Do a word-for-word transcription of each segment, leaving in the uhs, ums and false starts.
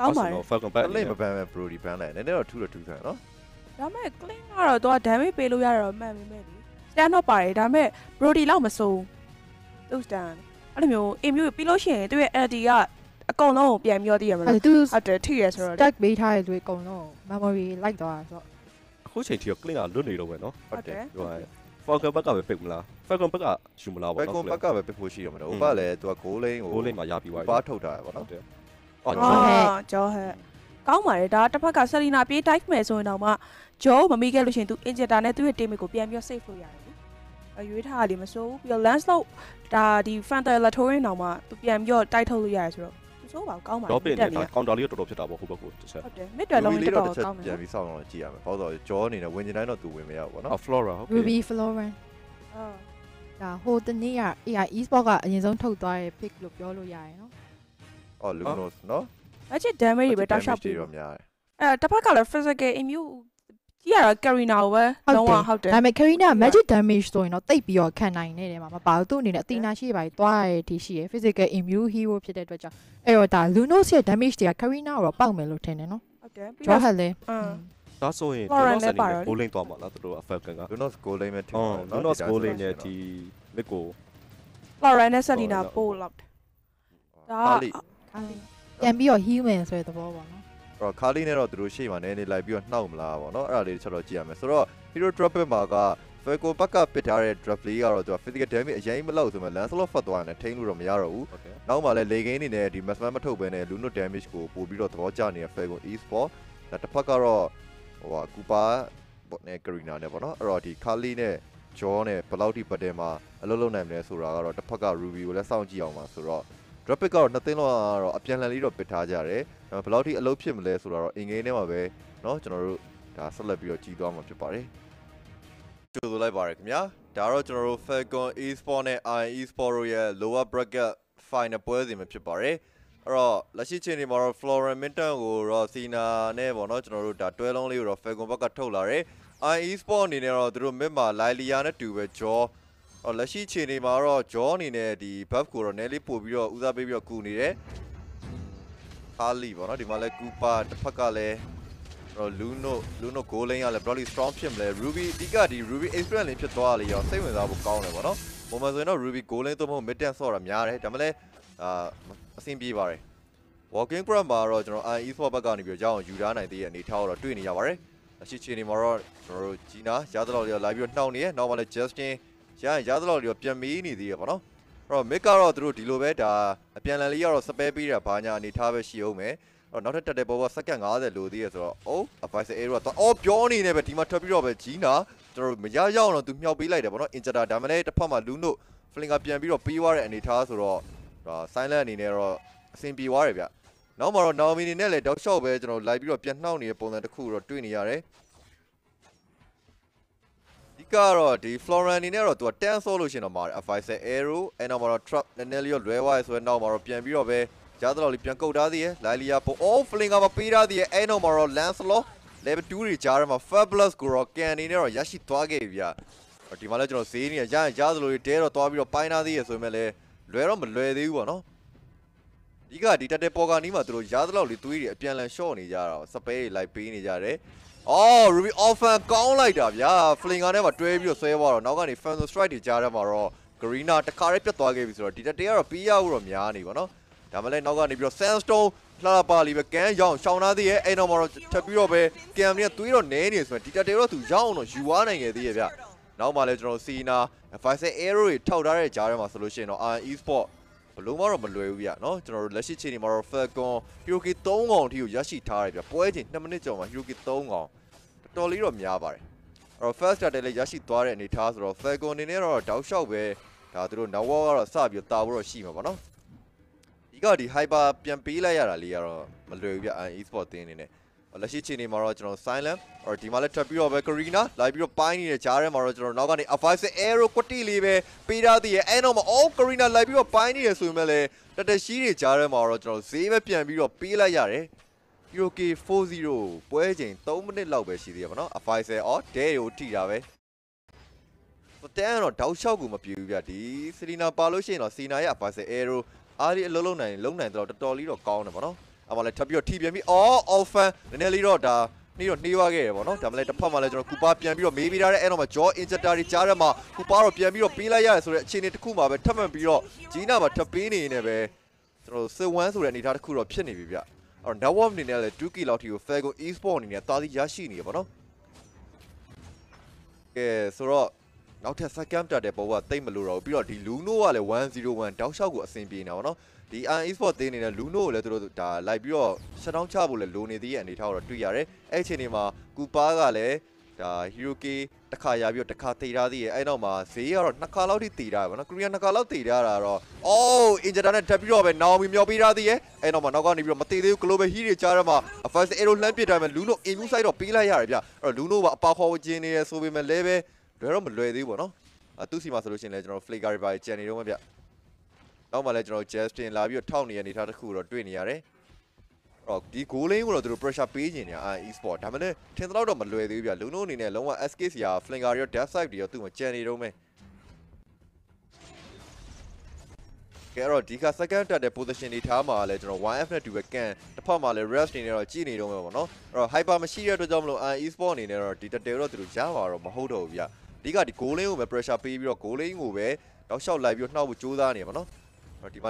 ကောင်းပါလေ Falcon ဘက်လေးမပန်းပဲ Brody ပန်းလိုက်နည်းနည်းတော့ထူးတော့ထူးဆန်းနော်ဒါပေမဲ့ clean ကတော့သူက damage ပေးလို့ရတော့မှန်ပေမဲ့လေ stand တော့ပါတယ်ဒါပေမဲ့ Brody လောက်မစိုးသူ stand အဲ့လိုမျိုး aim မျိုးပြီးလို့ရှိရင်သူ့ရဲ့ L D ကအကုန်လုံးကိုပြန်ပြောတည်ရမှာလို့ဟုတ်တယ်ထိရဆိုတော့ tag ပေးထားရလို့အကုန်လုံး memory လိုက်သွားတာဆိုတော့အခုချိန်ထိတော့ clean ကလွတ်နေတော့ပဲနော်ဟုတ်တယ်ပြောရရင် Falcon ဘက်ကပဲပြစ်မလား Falcon ဘက်ကရှူမလားပေါ့နော် Falcon ဘက်ကပဲပြစ်ဖို့ရှိရမှာတော့ဥပလည်းသူက goal lane ကို goal lane မှာရပြီးသွားတယ်ပါထုတ်တာပေါ့နော်อ๋อจ้อฮะก้าวมาเลยดาตะพักก็เซรีนาปี้ไดฟ์มั้ยส่วนหนองมาจ้อบ่มีแก่รู้สิตูอินเจคเตอร์เนี่ยตู้ทีมကိုပြန်ပြီးเซฟလို့ရတယ်အရွေးထားလေးမစိုးဘူးပြီးတော့ Lance လောက်ဒါဒီ Frontier Latorian หนองมาသူပြန်ပြီးတိုက်ထုတ်လို့ရတယ်ဆိုတော့သူစိုးပါကောင်းပါတော့တက်တယ်ကောင်တာလေးတော့တော်တော်ဖြစ်တာပေါ့ဟိုဘက်ကိုတစ်ချက်ဟုတ်တယ်မစ်တွယ်လုံးလေးတော့တော်တော်ကောင်းတယ်ပြန်ပြီးစောင့်တော့ကြည့်ရမယ်ပေါ့တော့จ้อအနေနဲ့ဝင်ကျင်တိုင်းတော့သူဝင်မရဘူးပေါ့နော် Flora ဟုတ်ကဲ့ Ruby Floran အာဒါဟိုတနေ့က Ai Esports ကအရင်ဆုံးထုတ်သွားတဲ့ pick လို့ပြောလို့ရတယ်နော်အော်လူနိုစ်နော်အဲ့ချစ် damage တွေပဲတောက်လျှောက်ပြီးတော့များတယ်အဲ့တစ်ဖက်ကလည်း physical immune ကြီးရတော့ Karina ကိုပဲလုံးဝဟုတ်တယ်ဒါပေမဲ့ Karina magic damage ဆိုရင်တော့တိတ်ပြီးတော့ခံနိုင်နေတယ်မှာမပါဘူးသူ့အနေနဲ့အတီနာရှိပါပြီးတွားရတဲ့ဒီရှိရယ် physical immune hero ဖြစ်တဲ့အတွက်ကြောင့်အဲ့တော့ဒါ Lunos ရဲ့ damage တွေက Karina ကိုတော့ပေါက်မယ်လို့ထင်တယ်နော်ဟုတ်တယ်ပြီးတော့ဟဲ့လေဒါဆိုရင် Lunos နဲ့ goaling တော့မှာလားသူတို့ Falcon က Lunos goaling နဲ့ Lunos goaling နဲ့ဒီ mid ကို Florian နဲ့ Selina ပို့လောက်တယ်ဒါပြန်ပြီးတော့ human ဆိုတဲ့သဘောပေါ့နော်အဲ့တော့ခါလေးနဲ့တော့သူတို့ရှေ့မှာနည်းနည်းလိုက်ပြီးတော့နှောက်မလားပေါ့နော်အဲ့ဒါလေးတစ်ချက်တော့ကြည့်ရမယ်ဆိုတော့ hero drop မှာက Falco ဘက်ကပစ်ထားတဲ့ drop လေးကတော့သူက physical damage အရင်မလောက်ဆိုမှ Lancelot ဖတ်သွားတယ်ထိန်းလို့တော့မရတော့ဘူးနောက်မှလည်းလေကင်းနေနဲ့ဒီ maximum မထုတ်ဘဲနဲ့ Luno damage ကိုပို့ပြီးတော့သဘောကျနေတဲ့ Falco Esports ဒါတစ်ဖက်ကတော့ဟိုက Kupa နဲ့ Karina နဲ့ပေါ့နော်အဲ့တော့ဒီခါလေးနဲ့ Jaw နဲ့ဘယ်လောက်ထိပတ်တယ်မှာအလုပ်လုပ်နိုင်မလဲဆိုတာကတော့တစ်ဖက်က Ruby ကိုလည်းစောင့်ကြည့်အောင်ပါဆိုတော့Rapid ကတော့နှစ်သိန်းလောက်တော့အပြန်လှန်လေးတော့ပစ်ထားကြတယ်။ဘယ်လောက်ထိအလုပ်ဖြစ်မလဲဆိုတော့အင်ငိမ်းထဲမှာပဲเนาะကျွန်တော်တို့ဒါဆက်လက်ပြီးတော့ကြီးသွားမှာဖြစ်ပါတယ်။ကြိုဆိုလိုက်ပါရခင်ဗျာ။ဒါတော့ကျွန်တော်တို့ Falcon Esports နဲ့ Ai Esports ရဲ့ Lower Bracket Final ပွဲစဉ်မှာဖြစ်ပါတယ်။အဲ့တော့လက်ရှိချိန်ဒီမှာတော့ Florian Minton ကိုတော့ Sina နဲ့ပေါ့เนาะကျွန်တော်တို့ဒါတွဲလုံးလေးကိုတော့ Falcon ဘက်ကထုတ်လာတယ်။ Ai Esports အနေနဲ့တော့သူတို့ mid မှာ Lilia နဲ့တူပဲ Jawအော်လက်ရှိချိန်နေမှာတော့ Jaw အနေနဲ့ဒီ buff ကိုတော့နည်းလေးပို့ပြီးတော့ဦးစားပေးပြီးတော့ကူနေတယ်။ဟာလီပေါ့နော်ဒီမှာလဲ Kupa တစ်ဖက်ကလဲတော့ Luno Luno goal lane ကလဲ Broly strong ဖြစ်မလဲ Ruby အဓိကဒီ Ruby experience လေးဖြစ်သွားလေရောစိတ်ဝင်စားဖို့ကောင်းတယ်ပေါ့နော်။ပုံမှန်ဆိုရင်တော့ Ruby goal lane သို့မဟုတ် mid lane ဆော့တာများတယ်ဒါမှလဲအာအဆင်ပြေပါတယ်။ Walking Crab မှာတော့ကျွန်တော် Ai Esports ဘက်ကနေပြီးတော့ရအောင်ယူထားနိုင်သေးတဲ့အနေထားတော့တွေ့နေရပါတယ်။လက်ရှိချိန်နေမှာတော့ကျွန်တော်တို့ Gina ရသလောက်လေးလာပြီးတော့နှောက်နေရနောက်မှလဲ Justinရရင်ရသလောက်လေးတော့ပြန်မီးနေသေးရပါတော့အဲ့တော့ Mick ကတော့သူတို့ဒီလိုပဲဒါအပြန်လန်လေးကတော့စပယ်ပေးတာဘာညာအနေထားပဲရှိအောင်မယ်အဲ့တော့နောက်ထပ်တက်တဲ့ဘောကစက္ကန့်ငါးဆယ်လိုသေးရဆိုတော့အိုး advisor error ကတော့အော်ပြောနေနေပဲဒီမှာထွက်ပြီးတော့ပဲ Gina ကျွန်တော်မရရအောင်တော့သူမြှောက်ပေးလိုက်တယ်ပေါ့နော် Injector ဒါမှလည်းတစ်ဖက်မှာ Luno Flinger ပြန်ပြီးတော့ပေးသွားတဲ့အနေထားဆိုတော့ဒါ Silent အနေနဲ့တော့အဆင်ပြေသွားတယ်ဗျနောက်မှာတော့ Naomi အနေနဲ့လည်း Dog Shot ပဲကျွန်တော်လိုက်ပြီးတော့ပြန်နှောက်နေတဲ့ပုံစံတစ်ခုတော့တွေ့နေရတယ်ကတော့ဒီ Florian နေနဲ့တော့သူကတန်းဆော့လို့ရှင်တော့မှာ Advisor Arrow အဲ့နောက်မှာတော့ Trap နည်းနည်းလေးလွဲသွားရဆိုတော့နောက်မှာတော့ပြန်ပြီးတော့ပဲကြားတော့လေးပြန်ကုတ်ထားသေးရယ် Lilia ပုံ All Flinger မှာပေးထားသေးရယ်အဲ့နောက်မှာတော့ Lancelot Level စတူတွေကြားမှာ Fabulous ကိုတော့ Can နေနဲ့တော့ရရှိသွားခဲ့ပြီဗျဒီမှာလည်းကျွန်တော်ဈေးနေရရရင်ကြားသလိုတွေတဲတော့သွားပြီးတော့ပိုင်းထားသေးရယ်ဆိုပေမဲ့လည်းလွဲတော့မလွယ်သေးဘူးပေါ့နော်ဒီကဒီတက်တဲ့ပေါ်ကနေမှာသူတို့ကြားတော့လေးသွေးတွေအပြန်လန် short နေကြတာစပယ်တွေလိုက်ပေးနေကြတယ်အော် Ruby Orphan ကောင်းလိုက်တာဗျာ Flinger နဲ့မှာတွဲပြီးတော့ဆွဲသွားတော့နောက်ကနေ Phantom Strike တွေကြားထဲမှာတော့ Karina တခါတည်းပြတ်သွားခဲ့ပြီဆိုတော့ဒီတက်တည်းကတော့ပြီးရဦးတော့များနေပါတော့ဒါမှလည်းနောက်ကနေပြီးတော့ Sandstone လှလာပါလီပဲကန်ရောင်းရှောင်းသားသေးရဲ့အဲ့တော့မှာတော့ထပ်ပြီးတော့ပဲ Cam နဲ့သွေးတော့နဲနေဆိုတော့ဒီတက်တည်းတော့သူရောင်းတော့ယူသွားနိုင်ခဲ့သေးရဲ့ဗျနောက်မှာလည်းကျွန်တော် Sina Advisor Arrow တွေထောက်ထားတဲ့ကြားထဲမှာဆိုလို့ရှိရင်တော့ Ai Esports ဘလုံးမတော့မလွယ်ဘူးဗျနော်ကျွန်တော်တို့လက်ရှိချိန်မှာတော့ Falcon Hero K သုံးកောင်အထိကိုရရှိထားရတယ်ဗျပွဲချိန်နှစ်မိနစ်ကျော်မှာ Hero K သုံးកောင်တော်လေးတော့များပါတယ်အဲ့တော့ first starter လေးရရှိသွားတဲ့အနေထားဆိုတော့ Falcon အနေနဲ့တော့ down shot ပဲဒါသူတို့ Nawal ကတော့စပြီးတာဖို့တော့ရှိမှာပေါ့နော်ဒီကဒီ hyper ပြန်ပေးလိုက်ရတာလေးကတော့မလွယ်ဘူးဗျ Ai Esports တင်းအနေနဲ့လက်ရှိချိန်နေမှာတော့ကျွန်တော် Silent အော်ဒီမှာလည်းထပ်ပြီးတော့ပဲ Karina လိုက်ပြီးတော့ပိုင်းနေတဲ့ကြားထဲမှာတော့ကျွန်တော်နောက်ကနေ Advisor Arrow ကွတီလေးပဲပေးထားသေးရဲ့အဲ့တော့မအောင် Karina လိုက်ပြီးတော့ပိုင်းနေရဆိုရင်လည်းတက်တက်ရှိတဲ့ကြားထဲမှာတော့ကျွန်တော်ဈေးပဲပြန်ပြီးတော့ပေးလိုက်ရတယ်Hero K สี่สิบ ပွဲချိန်သုံးမိနစ်လောက်ပဲရှိသေးရပါတော့ Advisor or Dare ကိုထိတာပဲတော့တန်းတော့တောက်လျှောက်ကူမပြေဘူးဗျဒီ Selina ပါလို့ရှိရင်တော့ Sina ရဲ့ Advisor Arrow အားဒီအလုံးလုံးနိုင်လုံးနိုင်တော့တော်တော်လေးတော့ကောင်းတယ်ပါတော့ Amala Tapio T B M. Oh, Alpha, Nelly Roda. Niro Niwa Gay, no? Tamale Tapama, Kupa Piamiro, maybe that animal jaw in Jatari Jarama, Kuparo Piamiro, Pilaya, so Chinit Kuma, but Tamambiro, Gina, but Tapini in a way. So once we need a cool option, Vivia. Or now one in a Duki lot you Falcon Esports in a Tadi Yashini, no? Yes, so now test a camp that they bought a Maluro, Piro, the Luno, ale one zero one, Taushago, Simbi now, no? The Ai Esports thing in a Luno, Letro, Libro, Shadon Chabul, Lunidi, and the Tower to Yare, Echinima, Kupagale, Hiruki, Takayabio, Takatira, the Enoma, Sea or Nakaloti Tira, Korean Nakaloti Tira. Oh, in the Dana Tapio, and now we may be the Enoma Nagani, Mateo, Clover, Hiri, Charama, a first aero lampit, and Luno inside of Pila Yarabia, or Luno, Paho, Genius, so we may live, Jerome Lady, no? A two Sima solution legend of Flick by Jenny Romavia. Now my legend of Justin Labio Tony and it had a cool or twenty yare. The cooling or the pressure page in Ai Esports. I mean, ten out of Malay, the Luno in a long escape, yeah, fling out your death side, you're too much Jenny Rome. Carol Dika second at the position in Tama, legend of one F to a can, the Pamale rest in a genie Rome, no? Or hyper machine to Domlo Ai Esports in a dictator through Java or Mahodovia. Dika the cooling over pressure page, you're cooling away. Now shall live your now with Judah, no? We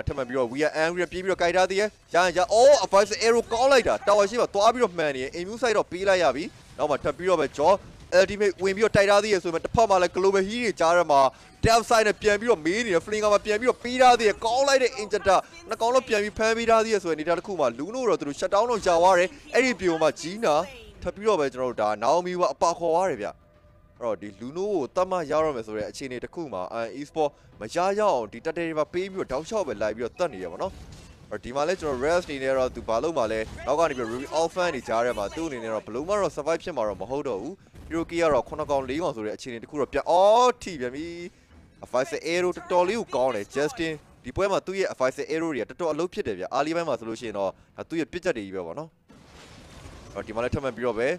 are angry people. Oh, first arrow call later. Tower Shiva, Toby of Mania, inside of Pila Yavi. Now my tapio of a jaw, ultimate when you're tied out the instrument, the Pama like Clover here, Jarama, Dev sign a P M U, media, fling up a P M U, Pira, the call later in Jata, Nakolo P M U, Pamida, the so in Itakuma, Luno, through Shutdown of Jaware, Eripioma, Gina, Tapio of Roda, Naomi, Paco Arabia. Or the Luno, Tama Yaram is a Chini Takuma, and Esports, Majaya, Tita Deva Pavio, Tausha, and Libio Taniavano. Or Timalitra rest in era to Palomale, now going to be Ruby Alpha, Nitara, Matun in era Paloma, or Survive Shamar, Mahodo, Yurukia, or Konagon Leon, or Chini Kurapia, or T V M E. If I say Aero to Tolu, call it Justin, Dipoema to if I say Aero, to Lupia, Alibama solution, or Hatu Pita de Yavano. Or Timalitra Bureau.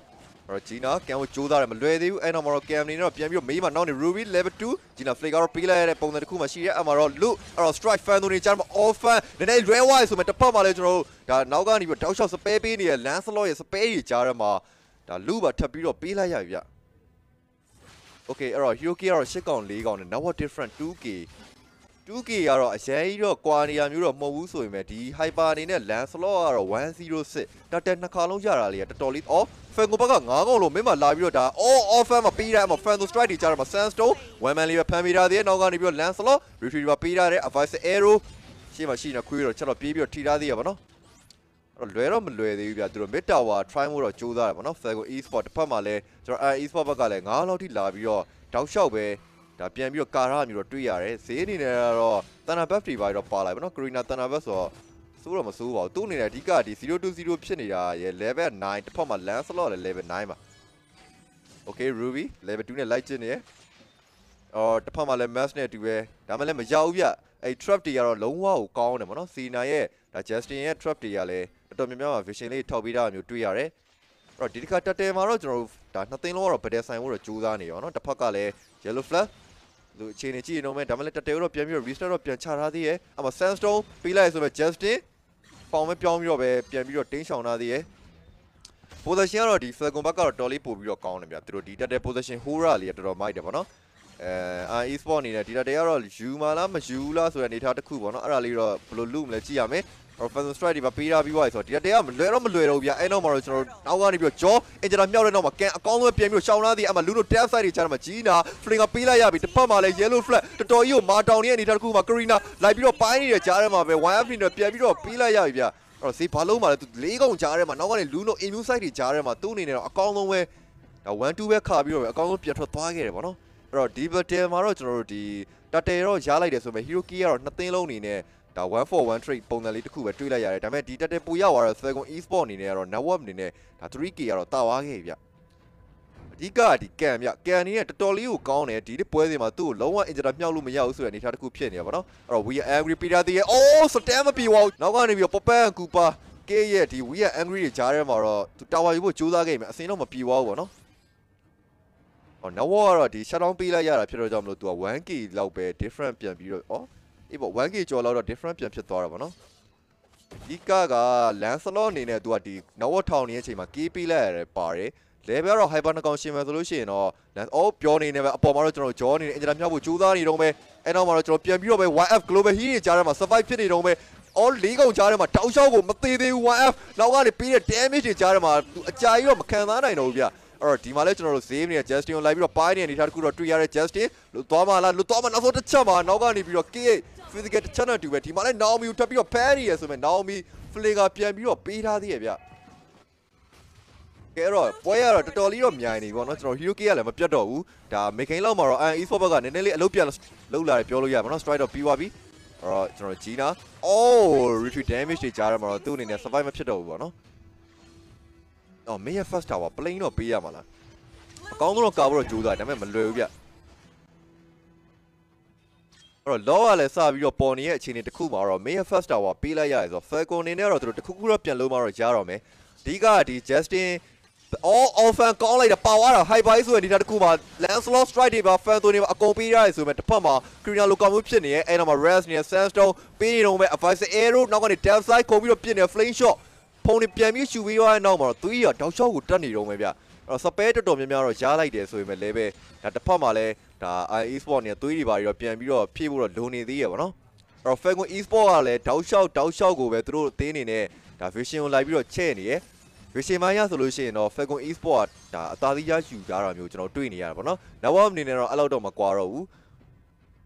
Gina, can we choose our Malay and Amaro Camino, Piamio, Mima, non Ruby, level two, Gina Fligar, Pila, and Ponakuma, Shia, Amaro, Lu, or Strike Family, Charm, Offer, the name Railways, who met the Pomaletro, that Nogan, you touch us a baby, Lancelot is a baby, Jarama, the Luba, Tapiro, Pila, Yavia. Okay, or Yuki or Shikon League on another different Tuki. Tuki are a Shayo, Guania, Muro, Mowusu, Medi, Haiban in a Lancelot, or one zero six, that then Nakalo Yarali at the Tolit off. Fengubaga, Nago, Mima, Laviota, all of them a Pira, I'm a friend of strategy, I'm a sandstone. Women leave a Pamira there, no one leave your Lancelot, retrieve a Pira, a vice arrow, she machine a queer, a child of Pibio, Tira the Abano. Luerum, Luedia, Drumetawa, Trimor of Judah, one of Falcon Esports, Pamale, Sir Ai Esports, Galangalo, Lavio, Taushawe, Tapiamio, Karamiro, Triare, Sinner, Tanabati, Vito Pala, not Grina Tanabaso. Sura Masuva, Tuni, Dika, zero two zero Pshenia, eleven nine, Poma Lancelot, eleven nine. Okay, Ruby, level two light in here. Or the Poma Lemasne to wear Damalem Jauvia, a trap to your long wow, count, and see Naye, that just in a trap to Yale, the Domima officially Tobida, you two yare. Or Dika Tate Marotro, that nothing more of Pedesine or a Chudani, or not the Pacale, Yellow Fluff. Chinichi, no man, Damaleta Europe, Piamir, Restore of Pianchara, I'm a sandstone, Pila is over Justin. Palm Piamio, Piamio, Tension, Nadia. Position or the second back or Dolly Pubio County through Dita deposition, Hura, Lietro, my Devano. I is born in a Dita de Arol, Jumala, Majula, so I need to cook on a little bloom, Legiame, or Fancy Stride, Papira, Viva, or Dita de Am, Lerom, Lerovia, and Omar, now one of your jaw, and then I'm not a can, a column, Piamio, Shauna, the Amaluno, Tafsari, Charmagina, Fling of Pila, the Pamala, Yellow Flat, the Toyo, Martoni, and Itakuma, Corina, Libro Pioneer, Jarama, the wife in the Piamio, Pila, Yavia. Or see Paloma to Lego Jarama, now one Luno, inside Jarama, Tunin, a column where I went to a cabio, a column Pietro Target, or Diva Tel Maroti, Tatero, Jalides of a Hiroki or nothing alone in there. That one for one trade, Ponali to Cuba, Trilla Yaretame, Dita de Puya or a second Eastbourne in there or Nawam in there, Tatriki or Tawagavia. Diga, the cam, Yakani, the Tolu, Gone, Did Poema too, lower into the Mialumiausu and it had a Cupian, or we are angry Pira the oh, so damn a Piwa, now one of your Papa and Cupa, Gayeti, we are angry Jarem or to Tawayu Juda game, I say no Piwa, no? On the war, the Shadow Pila Yara Pirodom to a wanky, low different Pian Bureau. If a wanky, you a lot of different Pian Piatorabano. Ika Lancelot in a duati, Nawaton in Chima, Kipila, Pare, Lever of Hyperconsumer Solution, or all Pion in a Pomarato John in Jamu Judan, Rome, and Omarato Piamuro, Y F Global here, Jarama, survive Pity Rome, all legal Jarama, Tausho, Mati, Y F, now repeated damage Jarama, Jairo, Canana, and Ovia. Or Timaleton Saving, Justin, Live Pine, and it had good two year Justin, Lutoma, Lutoma, not the Chama, Nogan, if you're okay, physical channel to it. Timale, now you tap your parry as a Naomi, fling up your Pita the Avia. Kero, Poyer, Totolio, Miani, one of Yuki, Alamapiado, making Lomar, and Isobagan, and Nelly, Lupian, Lola, Piolo, Yamon, Stride of P Y B, or China. Oh, retreat damage to Jarama, Tuning, and survive a shadow, no? Oh, me a first hour playing or be a man. A common cover of Judah, I remember Luvia. Or Loa, let's have your pony at Chin to Kuma or me a first hour Pilaya is a Falcon in error through the Kukurupian Lumar Jarome. Diga, the Justin, all often call like the power of high by Sue and Kuma. Lancelot striding by Phantom, a copy I assume at the Pama, Criminal Locomotion here, and I'm a rest near Sandstone, being over a vice arrow, not on the depth side, Kobe Opinion, a flame shot. Pony Piami, Shuvi, no more, three or Tosho would turn it over. A separate dominion or jar like this, we may live at the Pomale, the Ai Esports near three by European Bureau of People Duni the Evano. Or Falcon Esports, Tosho, Tosho go through thin in a fishing library chain, eh? Fishing Maya solution or Falcon Esports, the Atalia Sugara Mutual Twin Yavano. Now I'm in a allowed on Maquaro.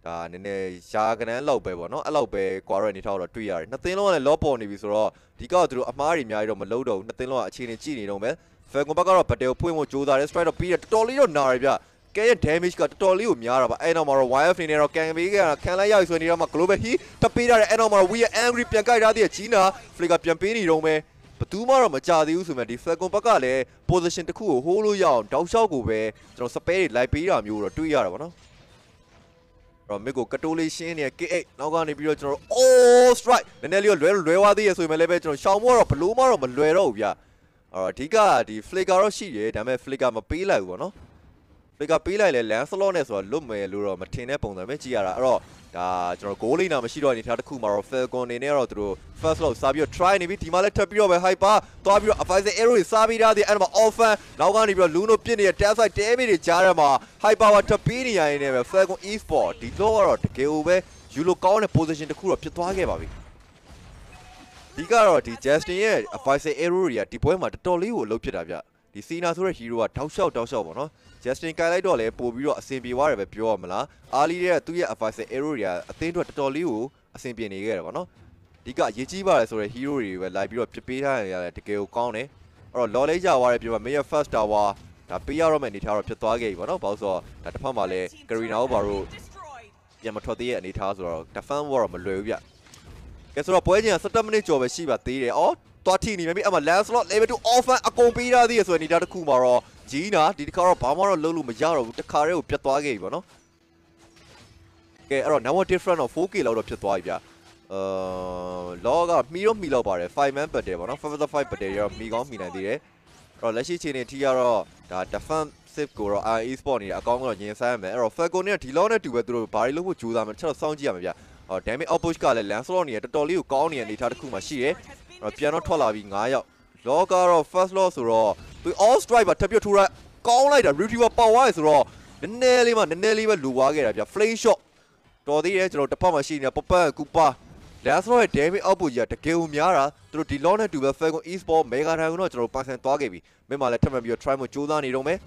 Nene Shagan and Lope, no, Alope, quarantine out of two years. Nothing on a lopo in Visora. He got through Amari Miado Melodo, nothing on a Chini Chini, no man. Fergombagar, Pateo Pumo Judah, is trying to beat a Tolio Narabia. Can damage got Tolio Miara, Anomar, wife in Nero can be a Canaya is when you are Maclube. He, Tapita, Anomar, we are angry Pianca, China, flick up Piampini, Rome. But tomorrow, Macha, the Usumati, Fergombagale, position to cool, Hulu Yam, Tausagube, Transpare, Liberium, Euro, two years, no? Migo Catulation, K eight, Nogan, if you're all strike, and Nelio Reva, the Swim Elevator, Shamor, Paluma, or Maluerovia. Or Tika, the Flickar Shi, I may flick up a pila, you know. Flick up pila, Lancelones, or Lume, Lura, Martina, Ponga, Mechiara, or Golina, Machino, and it had Kumar or Falcon in Nero through first low, Sabio trying to beat Timala Tapio by Hyper, Tabio, Afaze Eru, Sabida, the animal often, Nogan, if you're Luno Pini, Tessa, David, Jarama. High power Tapinia in a Falcon Esports, the lower to give away, you look on a position to cool up your target. Digaro, just here, a five say Eruria, the poem at the Tolly will look at Avia. The scene as a hero at Tausho Tausho, just in Kalaidole, Pobio, a Simbi War, a pure Mala, Alia, two year, a five say Eruria, a thing to the Tolly, a Simbi in a year, no? Diga Yijiba is a hero, where Libero Pipita and the Gale County, or Loleja, where you were mayor first hour. The P R M and Nitaro Pitoage, one of also that Pamale, Karina Obaru, Yamatodia, and Nitazo, the fan war of Maluia. Castle Poesia, Satamanic over Shiva Theatre, or Totini, maybe I'm a Lancelot, able to offer a compita this when Nitaro Kumaro, Gina, Didicaro Pamaro, Lulu Majaro, the Cario Pitoage, one of. Okay, I don't know what different of Foki out of Pitoavia. Uh, Loga, Miro Milo Barre, five men per day, one of the five per day, Migon Minadire. Or let's see in T R O, the fan safe go or Ai Esports, a congo in Simon, or Falconia, Tilona to withdraw Parilu, Judah, and Sonjamia, or Demi Opushka, Lancelonia, the Tolu, Connie, and Itakuma Shie, or Piano Tola, Vingaya, Logar of First Loss Raw. We all strive at Tapio Tura, call like a Rutiva Power is raw. The Nellyman, the Nellyman, Luwaga, your flame shot. To the edge of the Pama Machine, a Papa, Kupa. That's why Demi Abuja, the Kilmiara, through Dilona to the Falcon Esports, Mega Hagno, through Pass and Togabi. Mema, let them be your triumph, Judan, Irome.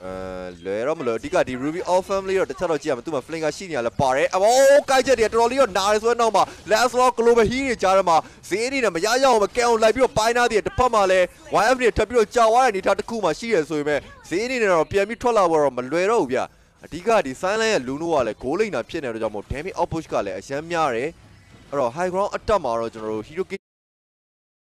Leromlo, Diga, the Ruby, all family, or the Talogiam, to my flinger, Shinia, La Pare, all Kaja, the Trolio, Naris, Noma, Lancelot, Glover, Hiri, Jarama, Sini, and Mayao, Macau, Labio, Pina, the Pamale, why every Tapio Jawa, and it had the Kuma, she is women, Sini, or Piamitola, or Maluerovia. Diga, the silent Lunua, like calling a piano, Demi Abushka, a Shamiare. Or high ground at Tamaro General Hiroki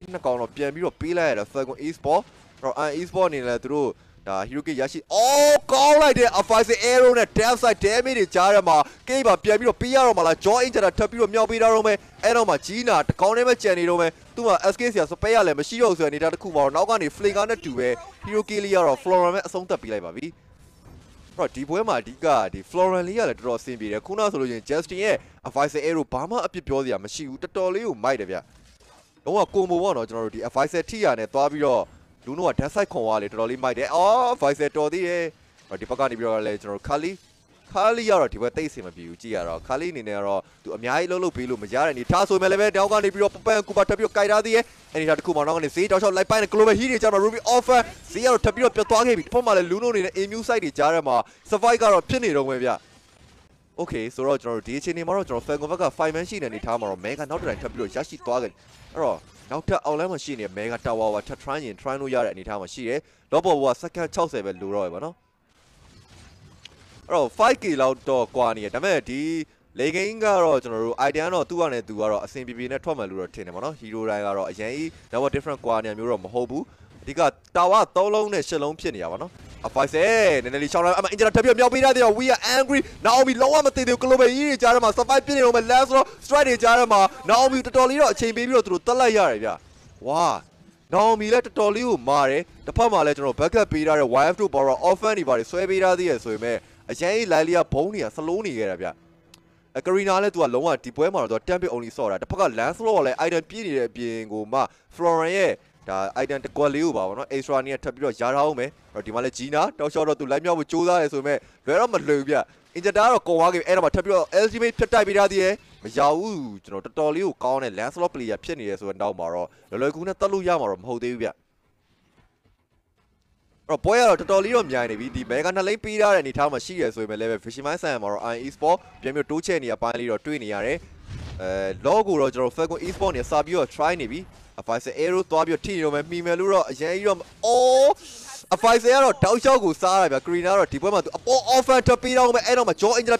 in the corner of P M U of Pila at a Falcon Esports or Ai Esports in a through the Hiroki Yashi. Oh, call like the Afasi Aero and a damn side damage in Jarama gave a P M U of P R Mala joined the Tapio Miobida Rome and on Machina, the corner Machani Rome to my Ascasia Sopaya and Machios and Nita Kumar Nogani fling under two way Hiroki Liar of Flora Santa Pila Babi. Right, the Buema Diga, the Floralia, the draw scene, the Kuna solution, just in air. A vice aero Pama, a Pipolia, Mashi, Utolio, might have ya. Don't combo one or generally. If I said Tia and Tabio, do know what has I convalid or my day. Oh, if I said Toddy, or Dipakani Bureau, Kali, Kali or Tibatim abuse, Giara, Kalin error to Amiailo, Pilu, Majar, and Itaso Meleve, Dogan, if you Kuba Tapio Kairadi, and he had Kuman on his seat, or shall like Pine Clover Hiri, Jara Ruby offer, Sierra Tapio Piatagi, Poma Luno in a new side, Jarama, Savagar or Pinny. Okay, so Roger or D H N tomorrow, Fangovaga, five machine and Itama or Mega, not an interview, Yashi Twagan. Or after our machine, a Mega Tower, Tatran, and Tranu Yard and Itama Shire, Lobo was second Chelsea and Luroi, no? Oh, five kilo dog, Guani, and Ameti, Leginga Roger, Ideano, two and two are a same between a Tomalura Tenemon, Hirura, Ajay, there were different Guani and Muram Hobu. They got Tawa, Tolong, and Shalom Pianiavano. If I say, and then he shall have interrupted, we are angry. Now we lower the Clover here, Jarama, survive Pinny over Lazaro, Stride Jarama. Now we to Tolio, Chain Baby through Talayarabia. Wow. Now we let to Tolio, Mare, the Pama letter of Becca Peter, wife to borrow off anybody, so every idea, so may. A Jay Lalia Pony, a Saloni Arabia. A Carina to a Loma, Tipuema, the Temple only saw that the Paca Lazaro, I don't pity being Goma, Florian. I don't call you, but Ezra near Tabio Jarome, or Dimalagina, Toshoro to Lamia with Judah, as we may, Verama Lubia. In the Daro Kowagi, Edama Tabio, Elgimate Tatabiradi, Yahoo, Totolu, Con and Lancelopoli, a penny as when down morrow, the Laguna Talu Yamarum, Hodevia. Ropoya, Totolium Yanibi, the Megan Lampida, and Itama Shi as we may live Fisherman Sam or Ai Esports, Jamie Tucheni, a pile or twenty are. Uh, Logo Roger Falcon Esports, a Sabio, a Trinity. If I say Aero, Tobio, Tino, and Mimelura, Jayum, oh, if I say Aero, Taushago, Sarah, Greenara, Tipoma, offer Tapino, and I'm a joy in the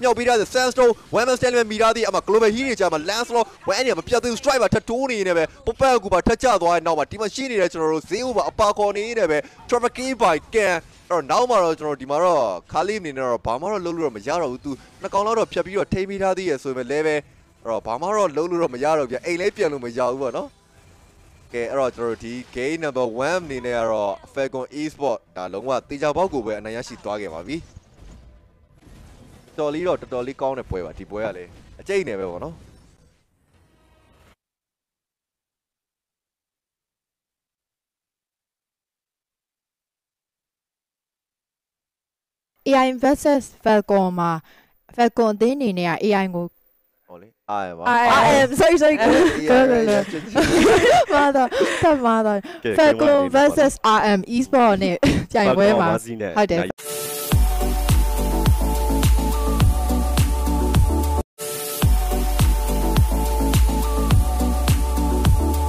Mobida, the Sandstone, Women's Telem Miradi, I'm a Clover Hirich, I'm a Lancelot, when I'm a Piatu Striver, Tatuni in a way, Popel Guba, Tachazo, and now my Timashini, Natural, Silva, Apaconi in a way, Trevor King by Care, or Naumaro, Dimaro, Kalim in a Palmer, Lulu, Majaro, to Nakono, Piabio, Tamiradi, as we live, or Palmer, Lulu, Majaro, Elepian, Majaro, no? K number one in error, Falcon Esports, Talonga, Tijabogu, and Nayashi Tagamavi. Tolito, Totoli County Pueva, Tipuale. A chain never one. Ai versus Falcon, Falcon Dinina, Ai. I am. I am. Sorry, sorry. Mother, mother. Falcon versus I am Esports. Jai, where am I? Hi, Dave.